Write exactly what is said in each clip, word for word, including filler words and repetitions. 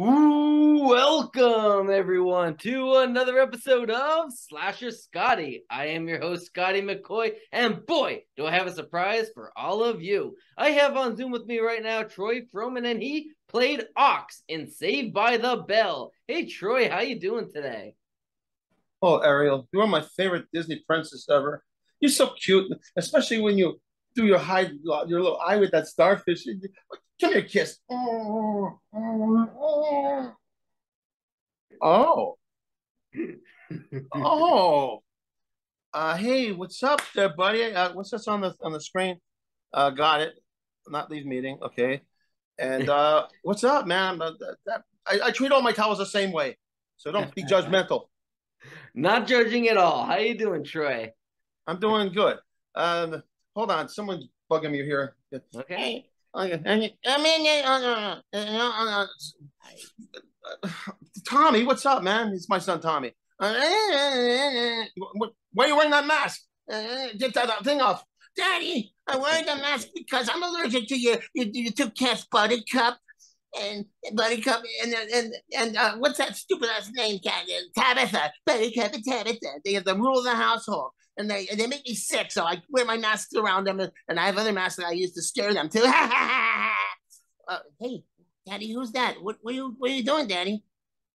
Ooh, welcome everyone to another episode of Slasher Scotty. I am your host, Scotty McCoy, and boy, do I have a surprise for all of you. I have on Zoom with me right now Troy Fromin, and he played Ox in Saved by the Bell. Hey Troy, how you doing today? Oh, Ariel, you're my favorite Disney princess ever. You're so cute, especially when you do your high, your little eye with that starfish. Give me a kiss. Oh, oh, oh. oh. Uh, hey, what's up there, buddy? Uh, what's this on the on the screen? Uh, got it. Not leave meeting, okay. And uh, what's up, man? Uh, that, I, I treat all my towels the same way, so don't be judgmental. Not judging at all. How you doing, Troy? I'm doing good. Um, hold on, someone's bugging me here. Okay. Hey. Tommy, what's up, man? It's my son, Tommy. Why are you wearing that mask? Get that thing off. Daddy, I wear the mask because I'm allergic to your, your, your two cats, Buttercup and Buttercup and and and uh, what's that stupid ass name, cat? Tabitha, Buttercup and Tabitha. They are the rule of the household. And they and they make me sick, so I wear my masks around them, and, and I have other masks that I use to scare them too. uh, hey, Daddy, who's that? What, what are you what are you doing, Daddy?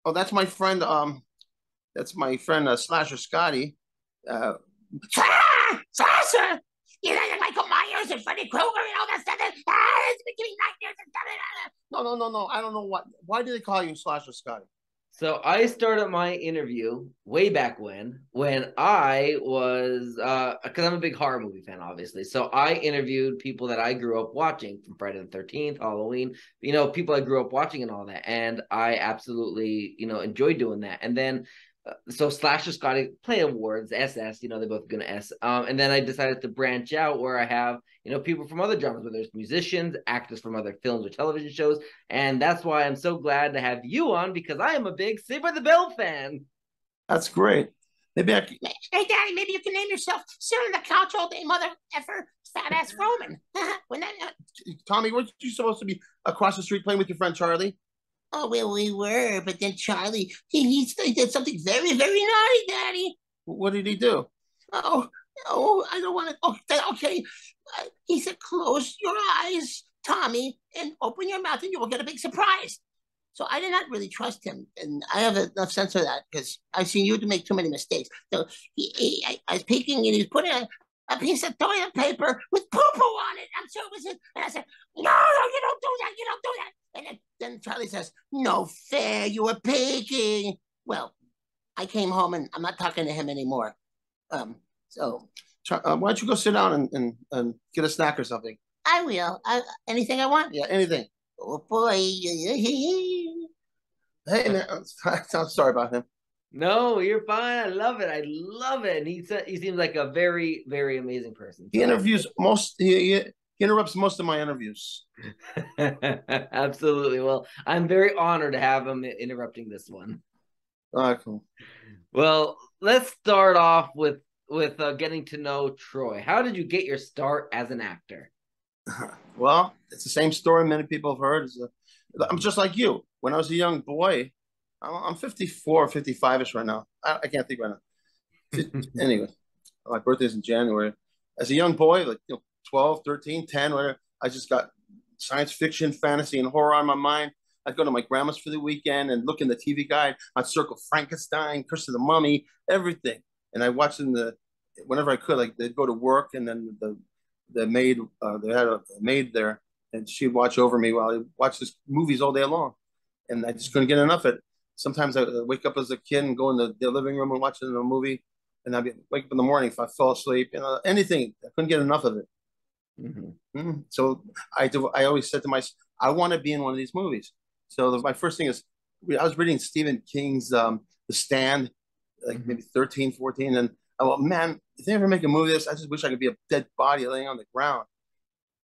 Oh, that's my friend. Um, that's my friend uh, Slasher Scotty. Uh, Slasher, you know, you're like Michael Myers and Freddy Krueger and all that stuff. Ah, it's been giving nightmares and stuff. No, no, no, no. I don't know what. Why do they call you Slasher Scotty? So I started my interview way back when, when I was, uh, because I'm a big horror movie fan, obviously. So I interviewed people that I grew up watching from Friday the thirteenth, Halloween, you know, people I grew up watching and all that. And I absolutely, you know, enjoyed doing that. And then, uh, so Slasher Scotty play awards, S S, you know, they're both going to S. Um, and then I decided to branch out where I have, you know, people from other genres, whether it's musicians, actors from other films or television shows. And that's why I'm so glad to have you on, because I am a big Saved by the Bell fan. That's great. Maybe I can... Hey, Daddy, maybe you can name yourself sitting on the couch all day, mother effer, fat-ass Roman. When that, uh... Tommy, weren't you supposed to be across the street playing with your friend Charlie? Oh, well, we were, but then Charlie, he, he, he did something very, very naughty, Daddy. What did he do? Oh, oh, I don't want to... Oh, okay. Uh, he said, close your eyes, Tommy, and open your mouth and you will get a big surprise. So I did not really trust him. And I have enough sense of that because I've seen you to make too many mistakes. So he, he, I, I was peeking and he was putting a, a piece of toilet paper with poo-poo on it. I'm sure it was his. And I said, no, no, you don't do that. You don't do that. And then, then Charlie says, no fair, you were peeking. Well, I came home and I'm not talking to him anymore. Um, so... Uh, why don't you go sit down and, and, and get a snack or something? I will. I, anything I want? Yeah, anything. Oh, boy. Hey, man. I'm sorry about him. No, you're fine. I love it. I love it. And he, he seems like a very, very amazing person. He interviews most... He, he, He interrupts most of my interviews. Absolutely. Well, I'm very honored to have him interrupting this one. All right, cool. Well, let's start off with with uh, getting to know Troy. How did you get your start as an actor? Well, it's the same story many people have heard. A, I'm just like you. When I was a young boy, I'm fifty-four, fifty-five-ish right now. I, I can't think right now. Anyway, my birthday's in January. As a young boy, like you know, twelve, thirteen, ten, whatever, I just got science fiction, fantasy, and horror on my mind. I'd go to my grandma's for the weekend and look in the T V guide. I'd circle Frankenstein, Curse of the Mummy, everything. And I watched in the, whenever I could, like they'd go to work and then the, the maid, uh, they had a maid there and she'd watch over me while I watched these movies all day long. And I just couldn't get enough of it. Sometimes I wake up as a kid and go in the, the living room and watch a movie. And I'd be, wake up in the morning if I fell asleep, you know, anything. I couldn't get enough of it. Mm-hmm. Mm-hmm. So I, do, I always said to myself, I want to be in one of these movies. So the, my first thing is, I was reading Stephen King's um, The Stand, like mm-hmm. maybe thirteen, fourteen, and I went, man, if they ever make a movie of this, I just wish I could be a dead body laying on the ground.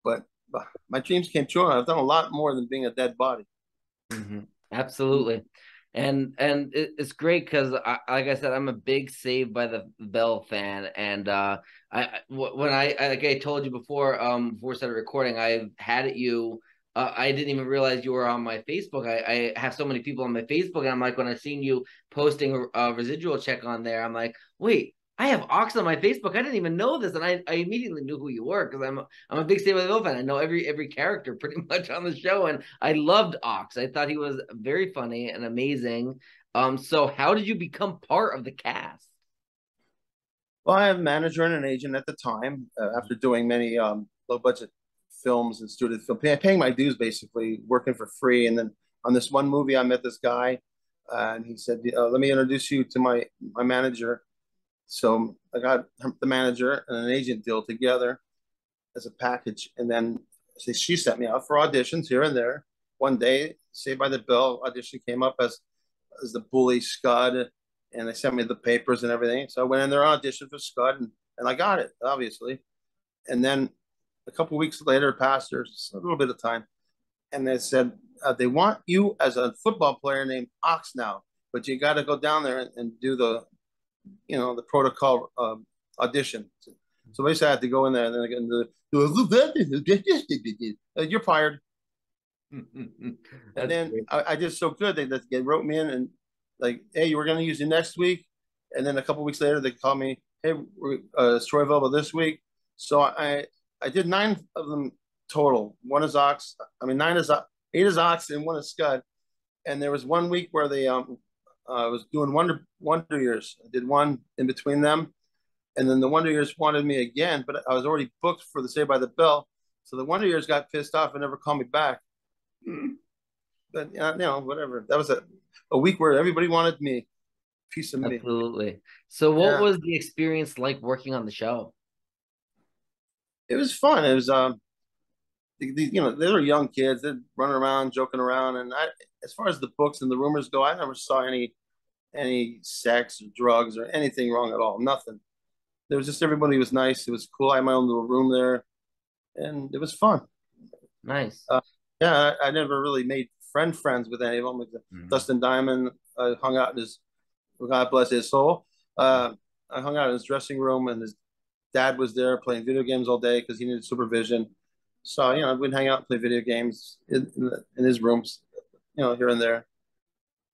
But, but my dreams came true, and I've done a lot more than being a dead body. Mm-hmm. Absolutely. And and it, it's great because, I, like I said, I'm a big Saved by the Bell fan. And uh, I when I, like I told you before, um, before we started recording, I've had you Uh, I didn't even realize you were on my Facebook. I, I have so many people on my Facebook, and I'm like, when I seen you posting a, a residual check on there, I'm like, wait, I have Ox on my Facebook. I didn't even know this, and I, I immediately knew who you were because I'm a, I'm a big Saved by the Bell fan. I know every every character pretty much on the show, and I loved Ox. I thought he was very funny and amazing. Um, so how did you become part of the cast? Well, I am a manager and an agent at the time. Uh, after doing many um, low budget films and student film, paying my dues basically, working for free. And then on this one movie, I met this guy, uh, and he said, uh, "Let me introduce you to my my manager." So I got the manager and an agent deal together as a package, and then she sent me out for auditions here and there. One day, Saved by the Bell audition came up as as the bully Scud, and they sent me the papers and everything. So I went in there and auditioned for Scud, and, and I got it, obviously. And then a couple of weeks later, passed there's a little bit of time, and they said, uh, they want you as a football player named Ox now, but you got to go down there and, and do the, you know, the protocol um, audition. So, so basically I had to go in there and then I get into the, you're fired. And then I, I did so good. They, they wrote me in and like, hey, you were going to use you next week. And then a couple of weeks later, they called me, hey, we're, uh, it's Troy Velva this week. So I, I did nine of them total. One is Ox. I mean, nine is eight is Ox and one is Scud. And there was one week where they, um, I uh, was doing Wonder Wonder Years. I did one in between them. And then the Wonder Years wanted me again, but I was already booked for the Saved by the Bell. So the Wonder Years got pissed off and never called me back. Mm-hmm. But, uh, you know, whatever. That was a, a week where everybody wanted me. Piece of me. Absolutely. So what yeah. was the experience like working on the show? It was fun. It was, um, the, the, you know, they were young kids. They'd run around, joking around. And I, as far as the books and the rumors go, I never saw any any sex or drugs or anything wrong at all. Nothing. There was just everybody was nice. It was cool. I had my own little room there, and it was fun. Nice. Uh, yeah, I, I never really made friend friends with any of them. Mm-hmm. Dustin Diamond, I hung out in his, God bless his soul. Uh, I hung out in his dressing room, and his dad was there playing video games all day because he needed supervision. So, you know, we'd hang out and play video games in, in, the, in his rooms, you know, here and there.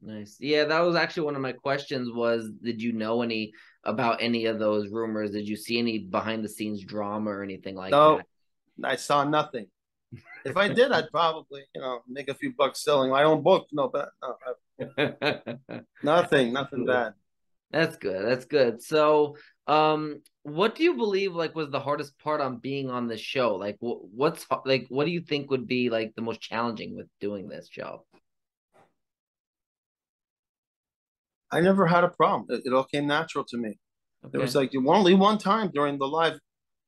Nice. Yeah, that was actually one of my questions was, did you know any about any of those rumors? Did you see any behind the scenes drama or anything like no, that? No, I saw nothing. If I did, I'd probably, you know, make a few bucks selling my own book. No, but no, I, nothing, nothing bad. That's good. That's good. So, um, what do you believe like was the hardest part on being on this show? Like, wh what's like, what do you think would be like the most challenging with doing this show? I never had a problem. It, it all came natural to me. Okay. There was like only one time during the live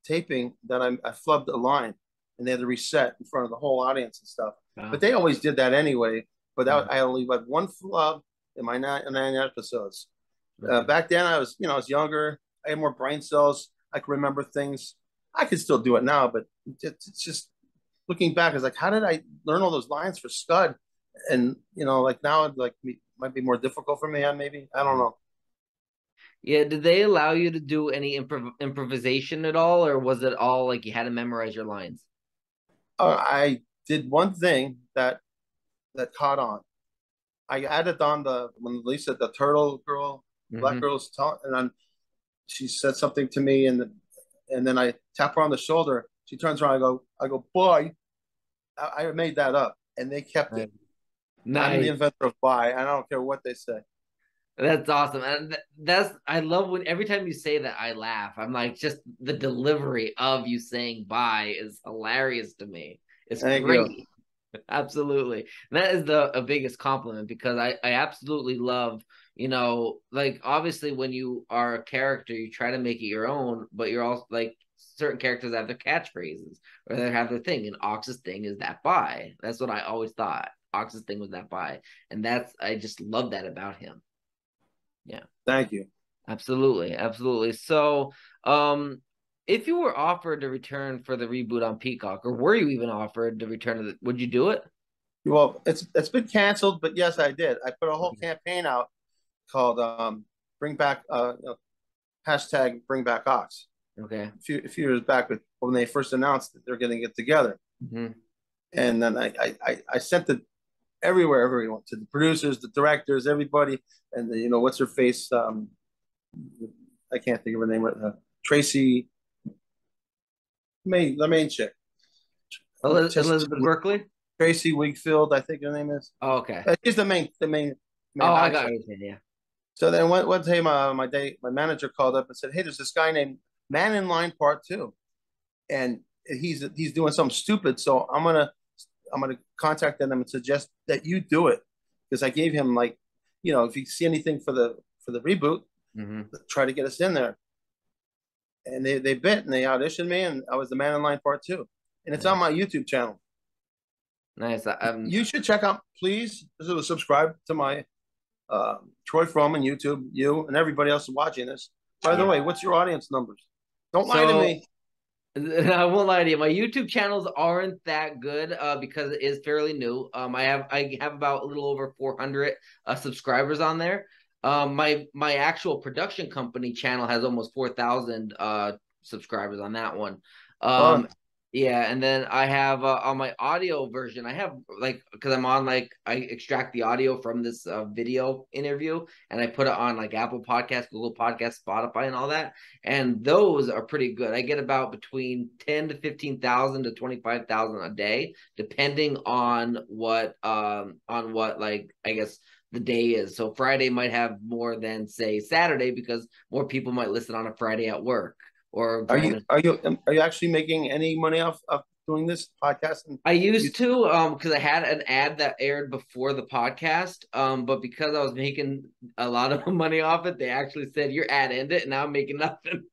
taping that I, I flubbed a line, and they had to reset in front of the whole audience and stuff. Wow. But they always did that anyway. But that, wow. I only had one flub in my nine, nine episodes. Right. Uh, back then, I was, you know, I was younger. I had more brain cells. I could remember things. I could still do it now, but it's just looking back, it's like, how did I learn all those lines for Scud? And, you know, like now, I'd like me. Might be more difficult for me, maybe. I don't know. Yeah, did they allow you to do any improv improvisation at all, or was it all like you had to memorize your lines? Uh, I did one thing that that caught on. I added on the when Lisa, the turtle girl, mm-hmm. black girl's talk, and then she said something to me, and the, and then I tap her on the shoulder. She turns around. I go, I go, boy. I, I made that up, and they kept right. it. Nice. I'm the inventor of "bye." I don't care what they say. That's awesome, and that's I love when every time you say that I laugh. I'm like, just the delivery of you saying "bye" is hilarious to me. It's Thank great, you. Absolutely. And that is the a biggest compliment because I I absolutely love. You know, like obviously when you are a character, you try to make it your own, but you're also like. Certain characters have their catchphrases or they have their thing, and Ox's thing is that bye. That's what I always thought. Ox's thing was that bye, and that's I just love that about him. Yeah, thank you. Absolutely, absolutely. So, um, if you were offered to return for the reboot on Peacock, or were you even offered to return to the, would you do it? Well, it's it's been canceled, but yes, I did. I put a whole campaign out called um, "Bring Back," uh, hashtag Bring Back Ox. Okay. A few, a few years back, when they first announced that they're going to get together, mm-hmm. And then I, I, I sent it everywhere, everyone, to the producers, the directors, everybody. And the, you know, what's her face? Um, I can't think of her name right now. Tracy, main, the main chick. Elizabeth, Elizabeth Berkley? Tracy Wigfield, I think her name is. Oh, okay. Uh, she's the main, the main. main oh, I got it. Yeah. So then one, one time uh, my day, my manager called up and said, hey, there's this guy named Man in Line Part Two. And he's, he's doing something stupid. So I'm going to, I'm going to contact them and suggest that you do it. Because I gave him, like, you know, if you see anything for the, for the reboot, mm-hmm. try to get us in there. And they, they bit and they auditioned me, and I was the Man in Line Part Two. And it's yeah. on my YouTube channel. Nice. Um, you should check out, please, subscribe to my uh, Troy Fromin YouTube, you and everybody else watching this. By the yeah. way, what's your audience numbers? Don't so, lie to me. I won't lie to you. My YouTube channels aren't that good uh, because it is fairly new. Um, I have I have about a little over four hundred uh, subscribers on there. Um, my my actual production company channel has almost four thousand uh, subscribers on that one. Um, yeah, and then I have uh, on my audio version, I have, like, because I'm on, like, I extract the audio from this uh, video interview, and I put it on, like, Apple Podcasts, Google Podcasts, Spotify, and all that. And those are pretty good. I get about between ten to fifteen thousand to twenty-five thousand a day, depending on what um on what like I guess. the day is. So Friday might have more than, say, Saturday, because more people might listen on a Friday at work. Or are you are you are you actually making any money off of doing this podcast? And I used to um because I had an ad that aired before the podcast, um but because I was making a lot of money off it, they actually said your ad ended, and now I'm making nothing.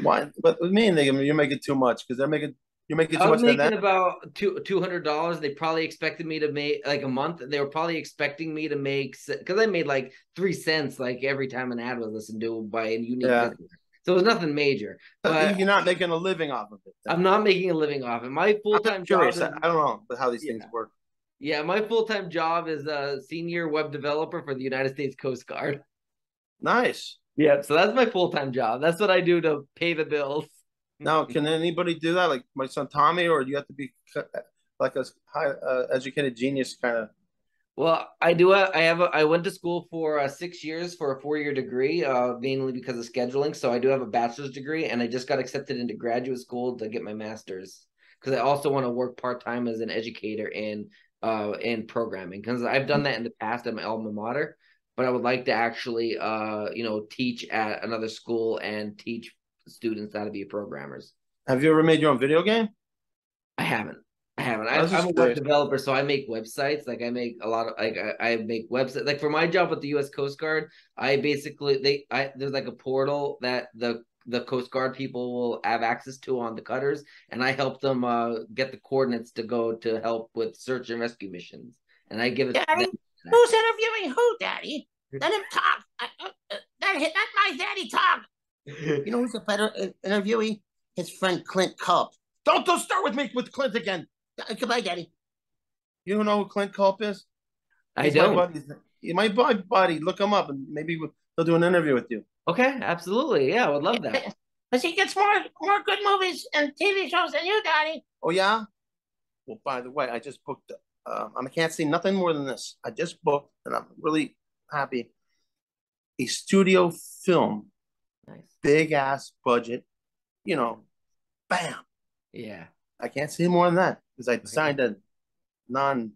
Why? But with me, they, you're making too much, because they're making. You're making too I was much making about two two hundred dollars. They probably expected me to make like a month. They were probably expecting me to make, because I made like three cents like every time an ad was listened to by a unique yeah. business. So it was nothing major. But you're not making a living off of it. Then. I'm not making a living off it. My full time job. Is, I don't know how these yeah. things work. Yeah, my full time job is a senior web developer for the United States Coast Guard. Nice. Yeah. So that's my full time job. That's what I do to pay the bills. Now, can anybody do that? Like my son Tommy, or do you have to be like a high uh, educated genius kind of? Well, I do. A, I have. A, I went to school for uh, six years for a four-year degree, uh, mainly because of scheduling. So I do have a bachelor's degree, and I just got accepted into graduate school to get my master's, because I also want to work part time as an educator in uh, in programming, because I've done that in the past at my alma mater, but I would like to actually uh, you know teach at another school and teach students how to be programmers. Have you ever made your own video game? I haven't. I haven't. I, I'm a web developer, so I make websites. Like I make a lot of like I, I make websites. Like for my job with the U S Coast Guard, I basically they I there's like a portal that the the Coast Guard people will have access to on the cutters, and I help them uh, get the coordinates to go to help with search and rescue missions. And I give it. Daddy, who's interviewing who, Daddy? Let him talk. I, uh, uh, that that my daddy talk. You know who's a better interviewee? His friend Clint Culp. Don't don't start with me with Clint again. Goodbye, Daddy. You don't know who Clint Culp is? I He's don't. My buddy. My buddy. Look him up, and maybe he'll do an interview with you. Okay, absolutely. Yeah, I would love that. Because he gets more more good movies and T V shows than you, Daddy. Oh yeah. Well, by the way, I just booked. Uh, I can't say nothing more than this. I just booked, and I'm really happy. A studio film. Nice. Big ass budget, you know, bam. Yeah. I can't say more than that, because I signed a non,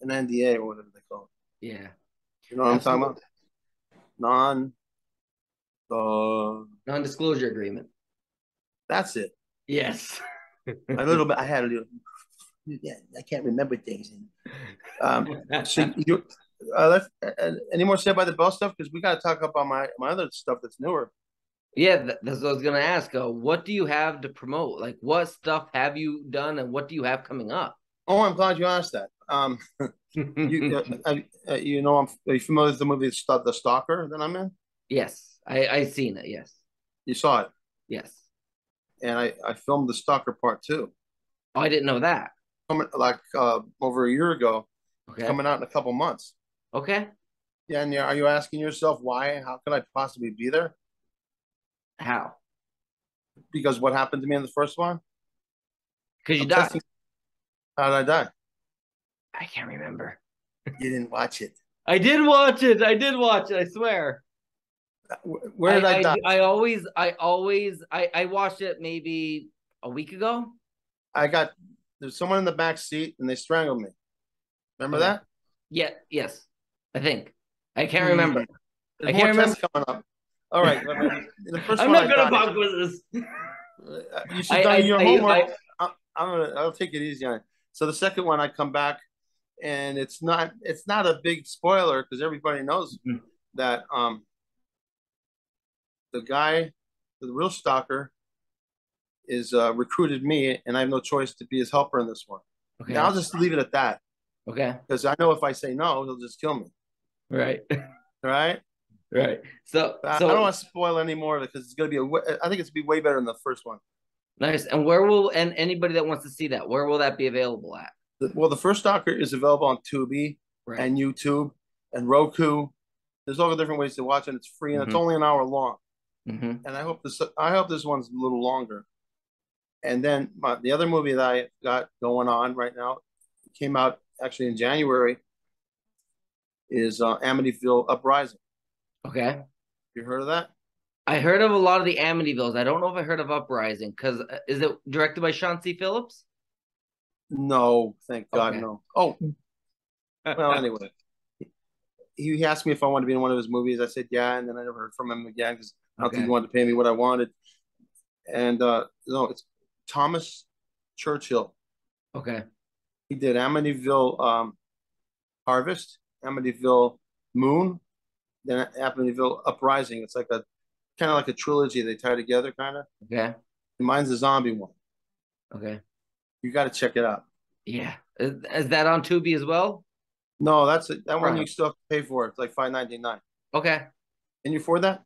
an N D A, or whatever they call it. Yeah. You know what Absolutely. I'm talking about? Non, uh, non-disclosure agreement. That's it. Yes. a little bit, I had a little, yeah, I can't remember things. Um, so you Uh, uh, any more Saved by the Bell stuff? Because we got to talk about my, my other stuff that's newer. Yeah, th that's what I was going to ask. Uh, what do you have to promote? Like, what stuff have you done, and what do you have coming up? Oh, I'm glad you asked that. Um, you, uh, I, uh, you know, I'm, are you familiar with the movie The Stalker that I'm in? Yes, I, I seen it, yes. You saw it? Yes. And I, I filmed The Stalker Part two. Oh, I didn't know that. Coming, like uh, over a year ago. Okay. Coming out in a couple months. Okay. Yeah, and are you asking yourself why? How could I possibly be there? How? Because what happened to me in the first one? Because you died. Testing, How'd I die? I can't remember. You didn't watch it. I did watch it. I did watch it. I swear. Where did I, I die? I, I always, I always, I, I watched it maybe a week ago. I got, there's someone in the back seat and they strangled me. Remember okay. that? Yeah. Yes. I think. I can't remember. There's I can't more remember. Tests coming up. All right. The first I'm one not going to bug with this. You should do your I, homework. I, I, I'm gonna, I'll take it easy on it. So the second one, I come back, and it's not it's not a big spoiler because everybody knows mm-hmm. that um, the guy, the real stalker, is uh, recruited me, and I have no choice to be his helper in this one. Okay. Now I'll just leave it at that. Okay. Because I know if I say no, he'll just kill me. Right. Right. Right. So, so I don't want to spoil any more of it because it's going to be a. I think it's going to be way better than the first one. Nice. And where will and anybody that wants to see that, where will that be available at? The, well, the first Stalker is available on Tubi right. and YouTube and Roku. There's all the different ways to watch it. It's free and mm-hmm. it's only an hour long. Mm-hmm. And I hope this. I hope this one's a little longer. And then my, the other movie that I got going on right now came out actually in January. Is uh, Amityville Uprising. Okay. You heard of that? I heard of a lot of the Amityvilles. I don't know if I heard of Uprising because uh, is it directed by Sean C. Phillips? No, thank God, okay. no. Oh, well, anyway. He asked me if I wanted to be in one of his movies. I said, yeah, and then I never heard from him again because I don't okay. think he wanted to pay me what I wanted. And uh, no, it's Thomas Churchill. Okay. He did Amityville um, Harvest. Amityville Moon, then Amityville Uprising. It's like a kind of like a trilogy they tie together, kind of. Okay. And mine's the zombie one. Okay. You got to check it out. Yeah. Is, is that on Tubi as well? No, that's it. That right. one you still have to pay for. It's like five ninety-nine. Okay. Can you afford that?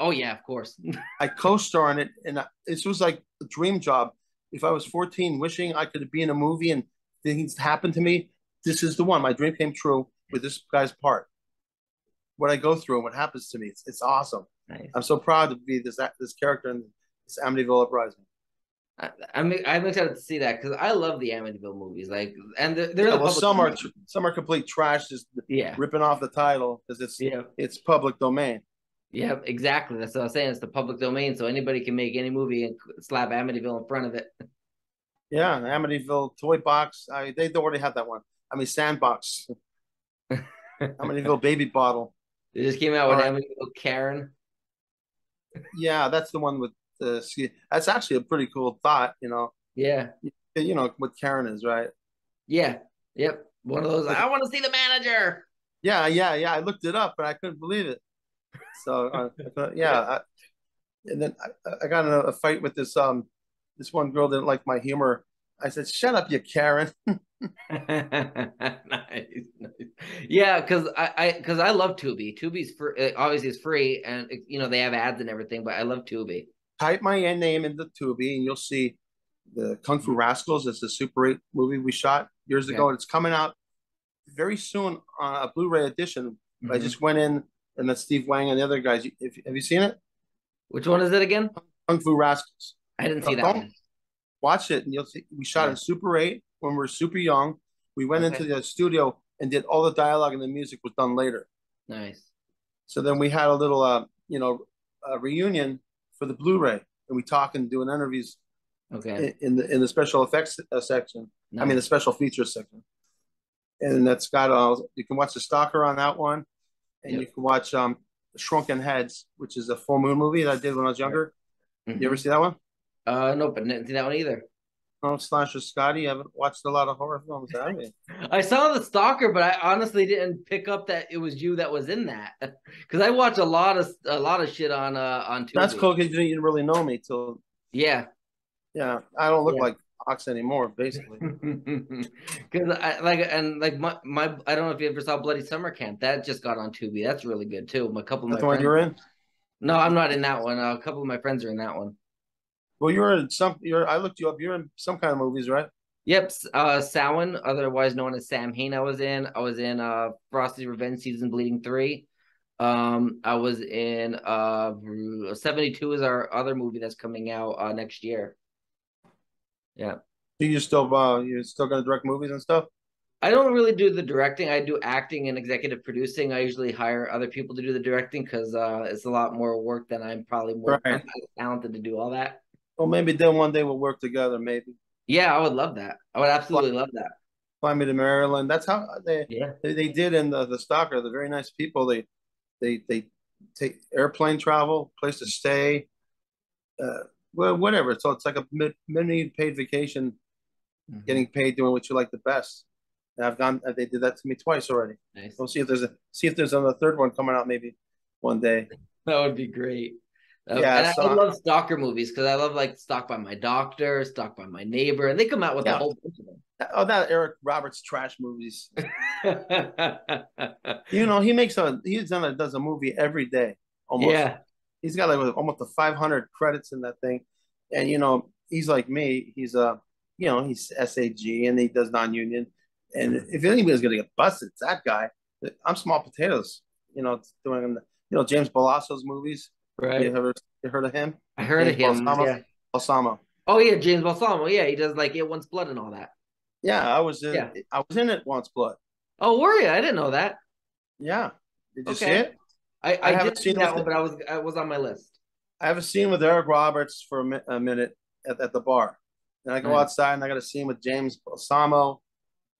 Oh yeah, of course. I co-star in it, and I, this was like a dream job. If I was fourteen, wishing I could be in a movie and things happened to me, this is the one. My dream came true. With this guy's part, what I go through and what happens to me, it's, it's awesome. Nice. I'm so proud to be this this character in this Amityville Uprising. I, I'm I'm excited to see that because I love the Amityville movies. Like, and there, there yeah, are well, some movies. are some are complete trash, just yeah. ripping off the title because it's yeah. it's public domain. Yeah, exactly. That's what I'm saying. It's the public domain, so anybody can make any movie and slap Amityville in front of it. Yeah, Amityville Toy Box. I, they already had that one. I mean, Sandbox. Amityville Baby Bottle. They just came out with right. Amityville Karen. Yeah, that's the one with the. Uh, that's actually a pretty cool thought, you know. Yeah. You know what Karen is, right? Yeah. Yep. One of those. Like, I want to see the manager. Yeah, yeah, yeah. I looked it up, but I couldn't believe it. So uh, yeah, I, and then I, I got in a, a fight with this um this one girl that didn't like my humor. I said, "Shut up, you Karen." nice, nice. Yeah, because I, because I, I love Tubi. Tubi's free, obviously it's free, and you know they have ads and everything. But I love Tubi. Type my name into Tubi, and you'll see the Kung Fu Rascals. It's a Super eight movie we shot years ago, yeah. and it's coming out very soon on a Blu-ray edition. Mm-hmm. I just went in, and that's Steve Wang and the other guys. If, have you seen it? Which one is it again? Kung Fu Rascals. I didn't see that one. Watch it, and you'll see. We shot yeah. in Super eight. When we were super young, we went okay. into the studio and did all the dialogue, and the music was done later. Nice. So then we had a little, uh, you know, uh, reunion for the Blu-ray, and we talk and do an interviews. Okay. In the in the special effects uh, section, nice. I mean the special features section, and that's got uh, you can watch The Stalker on that one, and yep. you can watch um Shrunken Heads, which is a Full Moon movie that I did when I was younger. Mm-hmm. You ever see that one? Uh, no, but I didn't see that one either. Oh, Slasher Scotty. I haven't watched a lot of horror films, have you? I saw The Stalker, but I honestly didn't pick up that it was you that was in that because I watch a lot of a lot of shit on uh on Tubi. That's cool because you didn't really know me till yeah, yeah. I don't look yeah. like Ox anymore, basically. Because I like and like my my I don't know if you ever saw Bloody Summer Camp. That just got on Tubi. That's really good too. A couple of my That's friends... the one you're in. No, I'm not in that one. Uh, a couple of my friends are in that one. Well, you're in some. You're. I looked you up. You're in some kind of movies, right? Yep. Uh, Samhain, otherwise known as Samhain, I was in. I was in uh, Frosty's Revenge Season Bleeding Three. Um, I was in uh, seventy-two is our other movie that's coming out uh, next year. Yeah. So you're still uh, you're still going to direct movies and stuff? I don't really do the directing. I do acting and executive producing. I usually hire other people to do the directing because uh, it's a lot more work than I'm probably more right. talented to do all that. Well, maybe then one day we'll work together, maybe. Yeah, I would love that. I would absolutely fly, love that. Fly me to Maryland. That's how they yeah. they, they did in the, the Stalker. They're very nice people. They they they take airplane travel, place to stay, uh, well, whatever. So it's like a mini paid vacation, mm-hmm. getting paid doing what you like the best. And I've gone. They did that to me twice already. Nice. We'll see if there's a see if there's another third one coming out maybe one day. That would be great. Um, yeah, and so, I love stalker movies because I love like Stalked by My Doctor, Stalked by My Neighbor, and they come out with yeah. a whole bunch of them. Oh, that Eric Roberts trash movies. You know, he makes a he's done a, does a movie every day almost. Yeah, he's got like almost the five hundred credits in that thing, and you know he's like me. He's a uh, you know he's S A G and he does non-union. And if anybody's going to get busted, it's that guy. I'm small potatoes, you know, doing, you know, James Balsamo's movies. Right. You ever you heard of him? I heard James of him. Balsamo. Yeah. Balsamo. Oh, yeah. James Balsamo. Yeah. He does like It Wants Blood and all that. Yeah. I was in, yeah. I was in It Wants Blood. Oh, were you? I didn't know that. Yeah. Did you okay. see it? I, I, I haven't seen that one, but I was, I was on my list. I have a scene with Eric Roberts for a, mi a minute at, at the bar. And I go right. outside and I got a scene with James Balsamo.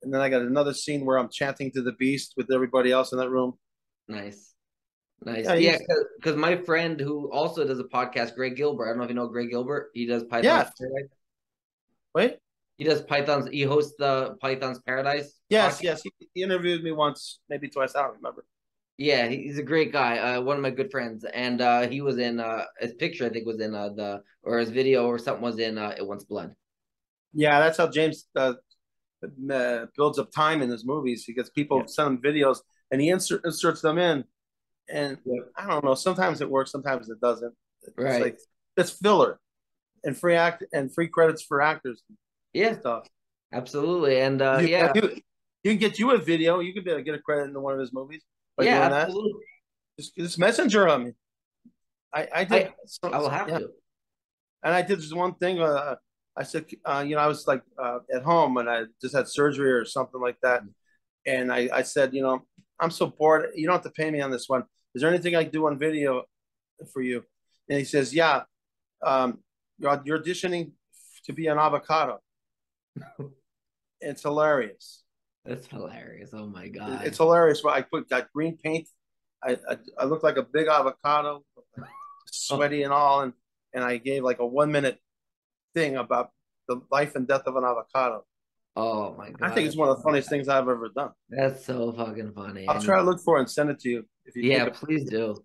And then I got another scene where I'm chanting to the beast with everybody else in that room. Nice. Nice. Yeah, because yeah, my friend who also does a podcast, Greg Gilbert. I don't know if you know Greg Gilbert. He does Python's yeah. Paradise. Wait? He does Python's, he hosts the Python's Paradise. Yes, podcast. yes. He, he interviewed me once, maybe twice. I don't remember. Yeah, he's a great guy. Uh, one of my good friends. And uh, he was in, uh, his picture I think was in uh, the, or his video or something was in uh, It Wants Blood. Yeah, that's how James uh, Uh, builds up time in his movies. He gets people yeah. send him videos and he insert, inserts them in. And yeah. I don't know. Sometimes it works. Sometimes it doesn't. It's right. Like, that's filler and free act and free credits for actors. Yeah. And stuff. Absolutely. And uh, you, yeah, you, you can get you a video. You could be able to get a credit into one of his movies. By yeah, doing absolutely. That. Just, just messenger on me. I, I did. I, so, I will have yeah. to. And I did this one thing. Uh, I said, uh, you know, I was like uh, at home and I just had surgery or something like that. And I, I said, you know, I'm so bored. You don't have to pay me on this one. Is there anything I can do on video for you? And he says, yeah, um, you're, you're auditioning to be an avocado. It's hilarious. That's hilarious. Oh, my God. It's hilarious. Well, I put that green paint. I, I, I looked like a big avocado, sweaty and all. And, and I gave like a one minute thing about the life and death of an avocado. Oh my God. I think it's one of the funniest things I've ever done. That's so fucking funny. I'll try to look for it and send it to you. If you yeah, please do.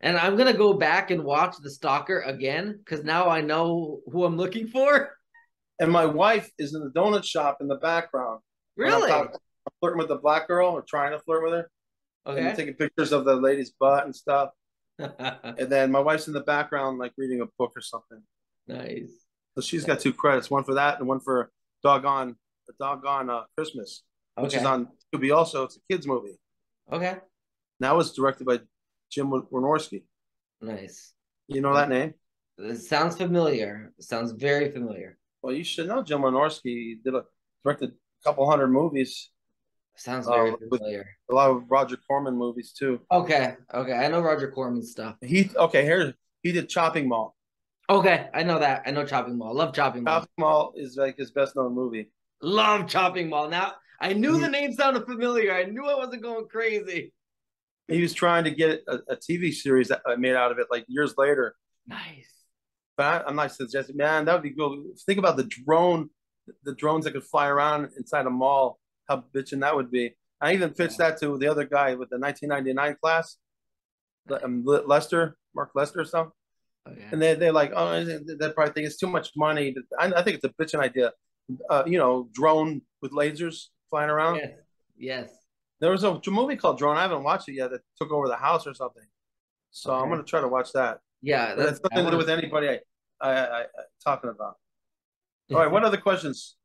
And I'm going to go back and watch The Stalker again because now I know who I'm looking for. And my wife is in the donut shop in the background. Really? I'm, talking, I'm flirting with the black girl or trying to flirt with her. Okay. And taking pictures of the lady's butt and stuff. And then my wife's in the background like reading a book or something. Nice. So she's nice. got two credits, one for that and one for Doggone the Doggone uh, Christmas, okay. which is on Tubi also. It's a kids movie. Okay. Now it's directed by Jim Wynorski. Nice. You know that name? It sounds familiar. It sounds very familiar. Well, you should know Jim Wynorski. He did a directed a couple hundred movies. Sounds very uh, familiar. A lot of Roger Corman movies too. Okay. Okay. I know Roger Corman stuff. He okay. Here he did Chopping Mall. Okay, I know that. I know Chopping Mall. Love Chopping Mall. Chopping Mall is like his best known movie. Love Chopping Mall. Now, I knew the name sounded familiar. I knew I wasn't going crazy. He was trying to get a, a T V series that I made out of it like years later. Nice. But I, I'm not suggesting, man, that would be cool. Think about the drone, the drones that could fly around inside a mall. How bitching that would be. I even pitched yeah. that to the other guy with the nineteen ninety-nine class, um, Lester, Mark Lester or something. Oh, yeah. And they they're like, oh, they probably think it's too much money. I, I think it's a bitching idea, uh, you know, drone with lasers flying around. Yes. yes. There was a movie called Drone. I haven't watched it yet. That took over the house or something. So okay. I'm gonna try to watch that. Yeah, that's, that's nothing to do with anybody I, I, I, I talking about. All right, what other questions?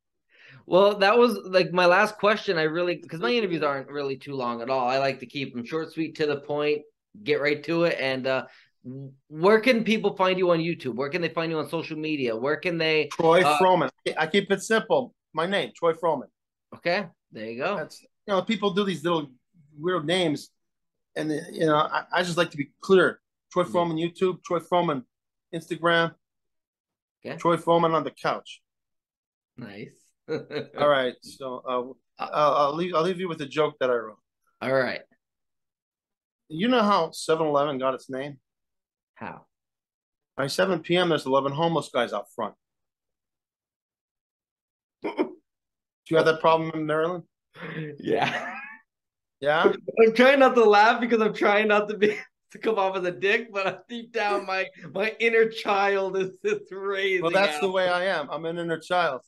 Well, that was like my last question. I really because my interviews aren't really too long at all. I like to keep them short, sweet, to the point, get right to it, and. uh where can people find you on YouTube? Where can they find you on social media? Where can they? Troy uh, Fromin. I keep it simple. My name, Troy Fromin. Okay, there you go. That's, you know, people do these little weird names, and you know, I, I just like to be clear. Troy Fromin YouTube, Troy Fromin Instagram, okay. Troy Fromin on the couch. Nice. All right, so uh, I'll, I'll leave. I'll leave you with a joke that I wrote. All right. You know how seven eleven got its name? How? By seven p m, there's eleven homeless guys out front. Do you have that problem in Maryland? Yeah. Yeah? I'm trying not to laugh because I'm trying not to be to come off as a dick, but deep down, my my inner child is just raising. Well, that's out. The way I am. I'm an inner child.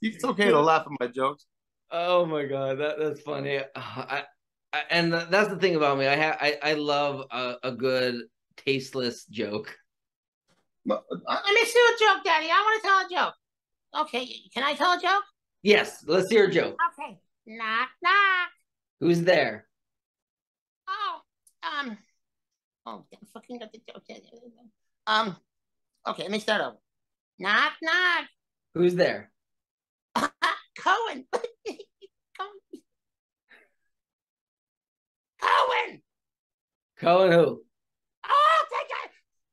It's okay to laugh at my jokes. Oh my god, that that's funny. I, I, and that's the thing about me. I have I I love a, a good tasteless joke. Let me see a joke, Daddy. I want to tell a joke. Okay, can I tell a joke? Yes, let's hear a joke. Okay. Knock, knock. Who's there? Oh, um, oh, I fucking got the joke. Um, okay, let me start over. Knock, knock. Who's there? Cohen. Cohen. Cohen. Cohen who? Oh, thank God.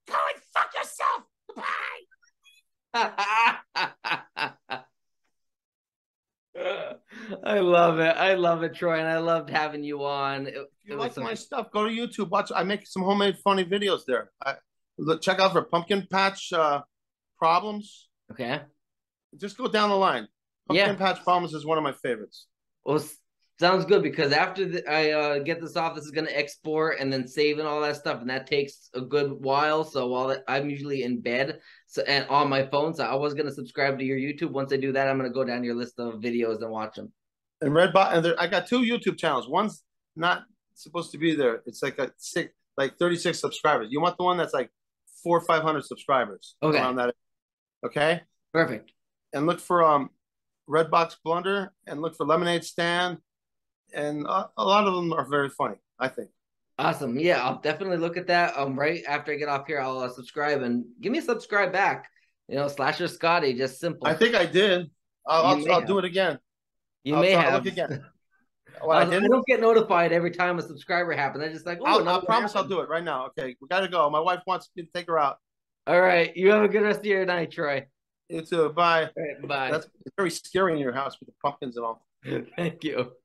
Cohen, fuck yourself. Goodbye. I love it. I love it, Troy, and I loved having you on. It, if you it like so my nice. Stuff, go to YouTube. Watch. I make some homemade funny videos there. I, look, check out for pumpkin patch uh, problems. Okay. Just go down the line. Pumpkin yeah. patch problems is one of my favorites. Well, sounds good, because after the, I uh, get this off, this is going to export and then save and all that stuff, and that takes a good while. So while that, I'm usually in bed. So, and on my phone, so I was going to subscribe to your YouTube. Once I do that, I'm going to go down your list of videos and watch them. And Redbox, and there, I got two YouTube channels. One's not supposed to be there. It's like a six, like thirty-six subscribers. You want the one that's like four or five hundred subscribers. Okay. Around that. Okay. Perfect. And look for um, Redbox Blunder, and look for Lemonade Stand, and a, a lot of them are very funny, I think. Awesome. Yeah, I'll definitely look at that. Um, right after I get off here, I'll uh, subscribe and give me a subscribe back. You know, Slasher Scotty, just simple. I think I did. I'll, I'll, I'll do it again. You I'll, may I'll, have. I'll look again. Well, I, I, I don't get notified every time a subscriber happens. I just like, oh, I promise happened. I'll do it right now. Okay, we got to go. My wife wants me to take her out. All right. You have a good rest of your night, Troy. You too. Bye. All right, bye. That's very scary in your house with the pumpkins and all. Thank you.